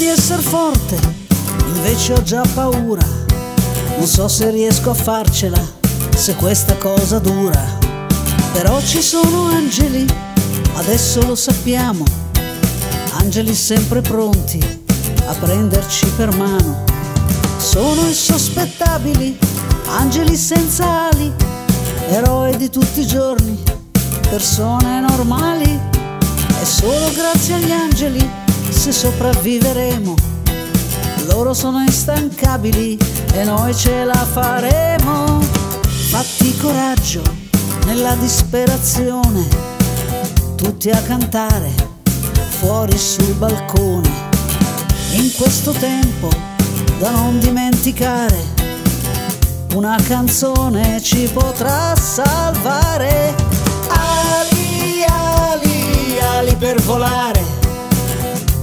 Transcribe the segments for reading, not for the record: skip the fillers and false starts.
di essere forte, invece ho già paura. Non so se riesco a farcela, se questa cosa dura. Però ci sono angeli, adesso lo sappiamo. Angeli sempre pronti a prenderci per mano. Sono insospettabili, angeli senza ali, eroi di tutti i giorni, persone normali. È solo grazie agli angeli se sopravviveremo. Loro sono instancabili e noi ce la faremo. Fatti coraggio nella disperazione, tutti a cantare fuori sul balcone. In questo tempo da non dimenticare, una canzone ci potrà salvare. Ali, ali, ali per volare,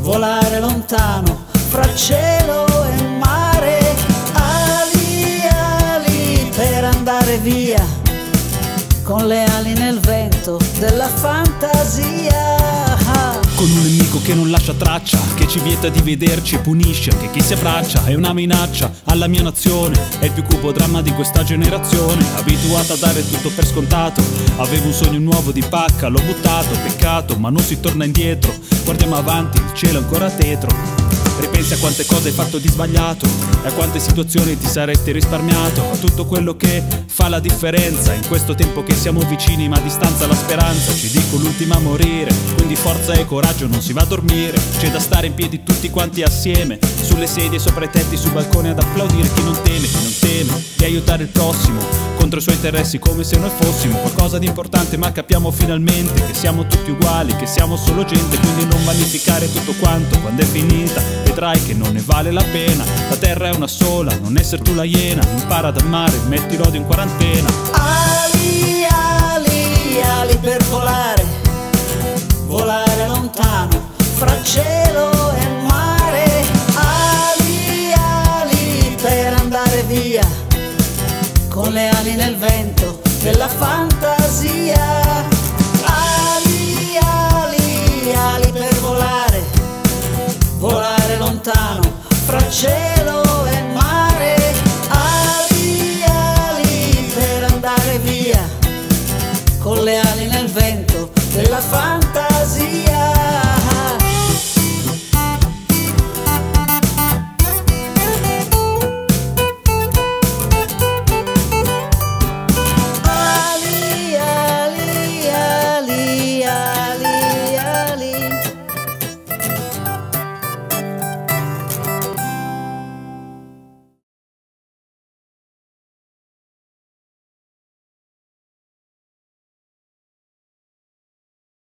volare lontano fra cielo e mare. Ali, ali per andare via, con le ali nel vento della fantasia. Con un nemico che non lascia traccia, che ci vieta di vederci e punisce anche chi si abbraccia. È una minaccia alla mia nazione, è il più cupo dramma di questa generazione, abituata a dare tutto per scontato. Avevo un sogno nuovo di pacca, l'ho buttato, peccato, ma non si torna indietro. Guardiamo avanti, il cielo è ancora tetro. Ripensi a quante cose hai fatto di sbagliato e a quante situazioni ti saresti risparmiato. A tutto quello che fa la differenza in questo tempo che siamo vicini ma a distanza la speranza. Ci dico l'ultima a morire, quindi forza e coraggio, non si va a dormire. C'è da stare in piedi tutti quanti assieme, sulle sedie, sopra i tetti, sul balcone, ad applaudire chi non teme, di aiutare il prossimo contro i suoi interessi come se noi fossimo qualcosa di importante. Ma capiamo finalmente che siamo tutti uguali, che siamo solo gente, quindi non vanificare tutto quanto. Quando è finita vedrai che non ne vale la pena, la terra è una sola, non essere tu la iena. Impara ad amare, metti l'odio in quarantena. Ali, ali, ali per volare, volare lontano fra cielo e mare. Ali, ali per andare via, con le ali nel vento della fantasia.